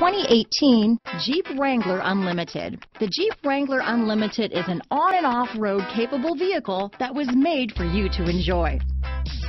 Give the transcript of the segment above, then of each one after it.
2018 Jeep Wrangler Unlimited. The Jeep Wrangler Unlimited is an on and off-road capable vehicle that was made for you to enjoy.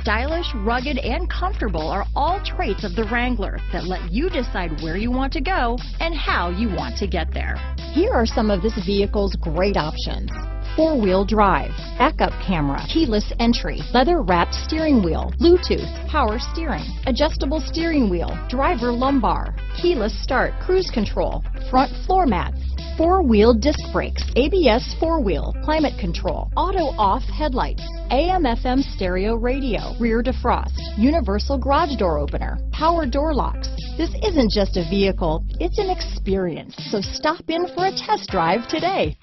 Stylish, rugged, and comfortable are all traits of the Wrangler that let you decide where you want to go and how you want to get there. Here are some of this vehicle's great options: four-wheel drive, backup camera, keyless entry, leather-wrapped steering wheel, Bluetooth, power steering, adjustable steering wheel, driver lumbar, keyless start, cruise control, front floor mats, four-wheel disc brakes, ABS four-wheel, climate control, auto-off headlights, AM/FM stereo radio, rear defrost, universal garage door opener, power door locks. This isn't just a vehicle, it's an experience, so stop in for a test drive today.